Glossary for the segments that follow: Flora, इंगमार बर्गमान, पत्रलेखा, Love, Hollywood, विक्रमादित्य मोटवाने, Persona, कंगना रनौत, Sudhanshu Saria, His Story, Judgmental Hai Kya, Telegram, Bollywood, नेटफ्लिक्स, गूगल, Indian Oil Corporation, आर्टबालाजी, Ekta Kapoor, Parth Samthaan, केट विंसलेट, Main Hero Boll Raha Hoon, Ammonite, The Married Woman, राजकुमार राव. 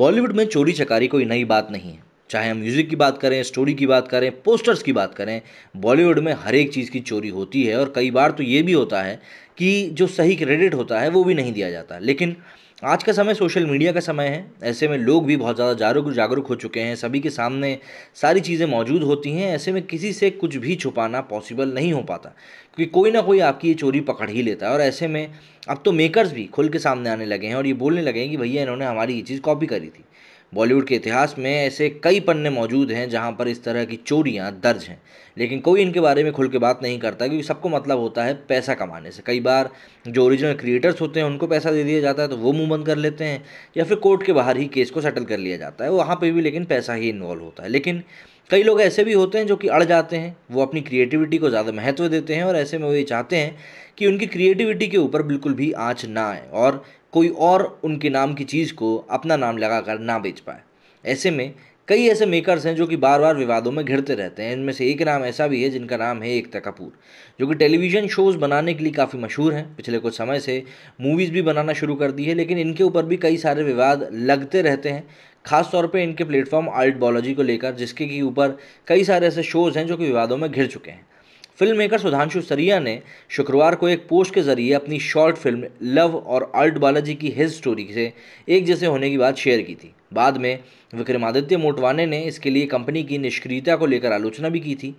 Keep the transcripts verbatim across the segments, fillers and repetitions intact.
बॉलीवुड में चोरी चकारी कोई नई बात नहीं है। चाहे हम म्यूज़िक की बात करें, स्टोरी की बात करें, पोस्टर्स की बात करें, बॉलीवुड में हर एक चीज़ की चोरी होती है। और कई बार तो ये भी होता है कि जो सही क्रेडिट होता है वो भी नहीं दिया जाता। लेकिन आज का समय सोशल मीडिया का समय है, ऐसे में लोग भी बहुत ज़्यादा जागरूक जागरूक हो चुके हैं। सभी के सामने सारी चीज़ें मौजूद होती हैं, ऐसे में किसी से कुछ भी छुपाना पॉसिबल नहीं हो पाता, क्योंकि कोई ना कोई आपकी ये चोरी पकड़ ही लेता है। और ऐसे में अब तो मेकर्स भी खुल के सामने आने लगे हैं और ये बोलने लगे हैं कि भैया इन्होंने हमारी ये चीज़ कॉपी करी थी। बॉलीवुड के इतिहास में ऐसे कई पन्ने मौजूद हैं जहाँ पर इस तरह की चोरियाँ दर्ज हैं, लेकिन कोई इनके बारे में खुल के बात नहीं करता, क्योंकि सबको मतलब होता है पैसा कमाने से। कई बार जो ओरिजिनल क्रिएटर्स होते हैं उनको पैसा दे दिया जाता है तो वो मुँह बंद कर लेते हैं, या फिर कोर्ट के बाहर ही केस को सेटल कर लिया जाता है। वहाँ पर भी लेकिन पैसा ही इन्वॉल्व होता है। लेकिन कई लोग ऐसे भी होते हैं जो कि अड़ जाते हैं, वो अपनी क्रिएटिविटी को ज़्यादा महत्व देते हैं और ऐसे में वो ये चाहते हैं कि उनकी क्रिएटिविटी के ऊपर बिल्कुल भी आँच ना आए और कोई और उनके नाम की चीज़ को अपना नाम लगाकर ना बेच पाए। ऐसे में कई ऐसे मेकर्स हैं जो कि बार बार विवादों में घिरते रहते हैं। इनमें से एक नाम ऐसा भी है जिनका नाम है एकता कपूर, जो कि टेलीविज़न शोज़ बनाने के लिए काफ़ी मशहूर हैं। पिछले कुछ समय से मूवीज़ भी बनाना शुरू कर दी है, लेकिन इनके ऊपर भी कई सारे विवाद लगते रहते हैं, खास तौर पे इनके प्लेटफॉर्म आर्टबॉलोजी को लेकर, जिसके की ऊपर कई सारे ऐसे शोज़ हैं जो कि विवादों में घिर चुके हैं। फिल्म मेकर सुधांशु सरिया ने शुक्रवार को एक पोस्ट के जरिए अपनी शॉर्ट फिल्म लव और आर्टबालाजी की हिज स्टोरी से एक जैसे होने की बात शेयर की थी। बाद में विक्रमादित्य मोटवाने ने इसके लिए कंपनी की निष्क्रियता को लेकर आलोचना भी की थी।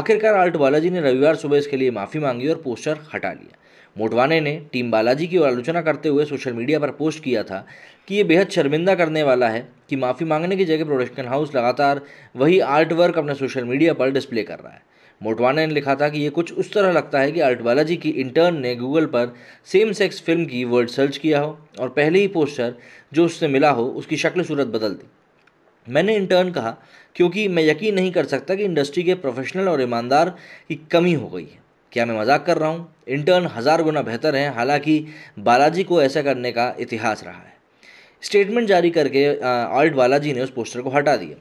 आखिरकार आर्टबालाजी ने रविवार सुबह इसके लिए माफ़ी मांगी और पोस्टर हटा लिया। मोटवाने ने टीम बालाजी की आलोचना करते हुए सोशल मीडिया पर पोस्ट किया था कि ये बेहद शर्मिंदा करने वाला है कि माफ़ी मांगने की जगह प्रोडक्शन हाउस लगातार वही आर्ट वर्क अपने सोशल मीडिया पर डिस्प्ले कर रहा है। मोटवाने ने लिखा था कि ये कुछ उस तरह लगता है कि आर्टबालाजी की इंटर्न ने गूगल पर सेम सेक्स फिल्म की वर्ड सर्च किया हो और पहले ही पोस्टर जो उससे मिला हो उसकी शक्ल सूरत बदल दी। मैंने इंटर्न कहा क्योंकि मैं यकीन नहीं कर सकता कि इंडस्ट्री के प्रोफेशनल और ईमानदार की कमी हो गई है। क्या मैं मजाक कर रहा हूँ? इंटर्न हज़ार गुना बेहतर हैं। हालांकि बालाजी को ऐसा करने का इतिहास रहा है। स्टेटमेंट जारी करके आर्ट बालाजी ने उस पोस्टर को हटा दिया।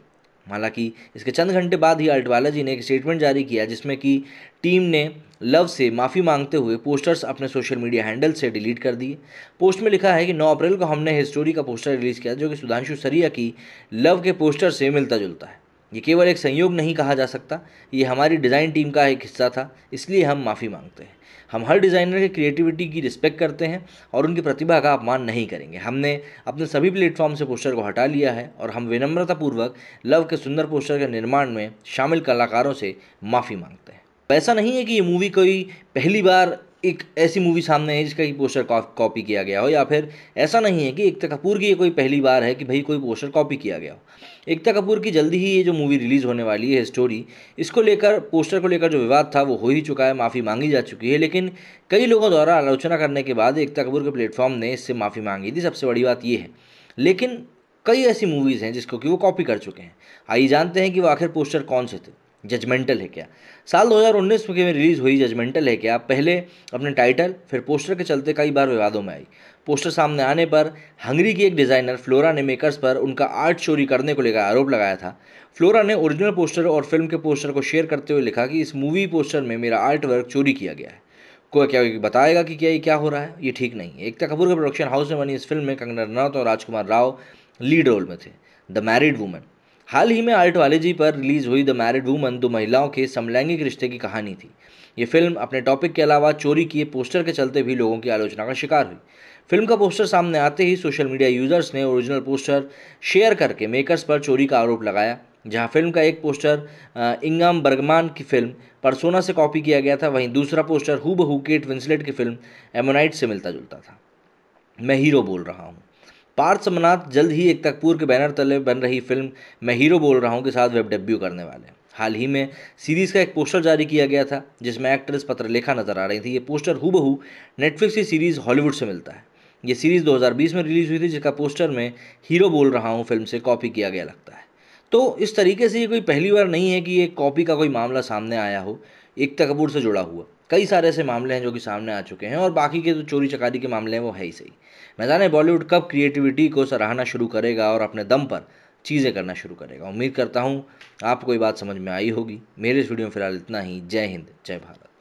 हालांकि इसके चंद घंटे बाद ही आर्टबालाजी ने एक स्टेटमेंट जारी किया जिसमें कि टीम ने लव से माफ़ी मांगते हुए पोस्टर्स अपने सोशल मीडिया हैंडल से डिलीट कर दिए। पोस्ट में लिखा है कि नौ अप्रैल को हमने हिज स्टोरी का पोस्टर रिलीज़ किया जो कि सुधांशु सरिया की लव के पोस्टर से मिलता जुलता है। ये केवल एक संयोग नहीं कहा जा सकता, ये हमारी डिज़ाइन टीम का एक हिस्सा था, इसलिए हम माफ़ी मांगते हैं। हम हर डिज़ाइनर की क्रिएटिविटी की रिस्पेक्ट करते हैं और उनकी प्रतिभा का अपमान नहीं करेंगे। हमने अपने सभी प्लेटफॉर्म से पोस्टर को हटा लिया है और हम विनम्रतापूर्वक लव के सुंदर पोस्टर के निर्माण में शामिल कलाकारों से माफ़ी मांगते हैं। ऐसा नहीं है कि ये मूवी कोई पहली बार एक ऐसी मूवी सामने है जिसका पोस्टर कॉपी किया गया हो, या फिर ऐसा नहीं है कि एकता कपूर की ये कोई पहली बार है कि भाई कोई पोस्टर कॉपी किया गया हो। एकता कपूर की जल्दी ही ये जो मूवी रिलीज़ होने वाली है स्टोरी, इसको लेकर पोस्टर को लेकर जो विवाद था वो हो ही चुका है, माफ़ी मांगी जा चुकी है। लेकिन कई लोगों द्वारा आलोचना करने के बाद एकता कपूर के प्लेटफॉर्म ने इससे माफ़ी मांगी थी, सबसे बड़ी बात ये है। लेकिन कई ऐसी मूवीज़ हैं जिसको कि वो कॉपी कर चुके हैं। आइए जानते हैं कि वो आखिर पोस्टर कौन से थे। जजमेंटल है क्या? साल दो हज़ार उन्नीस में रिलीज़ हुई जजमेंटल है क्या पहले अपने टाइटल फिर पोस्टर के चलते कई बार विवादों में आई। पोस्टर सामने आने पर हंगरी की एक डिज़ाइनर फ्लोरा ने मेकर्स पर उनका आर्ट चोरी करने को लेकर आरोप लगाया था। फ्लोरा ने ओरिजिनल पोस्टर और फिल्म के पोस्टर को शेयर करते हुए लिखा कि इस मूवी पोस्टर में मेरा आर्ट वर्क चोरी किया गया है। कोई क्या बताएगा कि क्या ये क्या हो रहा है? ये ठीक नहीं है। एकता कपूर के प्रोडक्शन हाउस में बनी इस फिल्म में कंगना रनौत और राजकुमार राव लीड रोल में थे। द मैरिड वुमन हाल ही में आर्टबालाजी पर रिलीज़ हुई। द मैरिड वुमन दो महिलाओं के समलैंगिक रिश्ते की कहानी थी। ये फिल्म अपने टॉपिक के अलावा चोरी किए पोस्टर के चलते भी लोगों की आलोचना का शिकार हुई। फिल्म का पोस्टर सामने आते ही सोशल मीडिया यूजर्स ने ओरिजिनल पोस्टर शेयर करके मेकर्स पर चोरी का आरोप लगाया। जहां फिल्म का एक पोस्टर इंगमार बर्गमान की फिल्म परसोना से कॉपी किया गया था, वहीं दूसरा पोस्टर हूबहू केट विंसलेट की फिल्म एमोनाइट से मिलता जुलता था। मैं हीरो बोल रहा हूँ। पार्थ समनाथ जल्द ही एकता कपूर के बैनर तले बन रही फिल्म मैं हीरो बोल रहा हूँ के साथ वेब डेब्यू करने वाले हैं। हाल ही में सीरीज़ का एक पोस्टर जारी किया गया था जिसमें एक्ट्रेस पत्रलेखा नजर आ रही थी। ये पोस्टर हूबहू नेटफ्लिक्स की सीरीज़ हॉलीवुड से मिलता है। ये सीरीज़ दो हज़ार बीस में रिलीज़ हुई थी जिसका पोस्टर में हीरो बोल रहा हूँ फिल्म से कॉपी किया गया लगता है। तो इस तरीके से ये कोई पहली बार नहीं है कि ये कॉपी का कोई मामला सामने आया हो एकता कपूर से जुड़ा हुआ। कई सारे ऐसे मामले हैं जो कि सामने आ चुके हैं और बाकी के जो तो चोरी चकारी के मामले हैं वो है ही सही। मैं जाने बॉलीवुड कब क्रिएटिविटी को सराहना शुरू करेगा और अपने दम पर चीज़ें करना शुरू करेगा। उम्मीद करता हूँ आपको ये बात समझ में आई होगी। मेरे इस वीडियो में फिलहाल इतना ही। जय हिंद, जय भारत।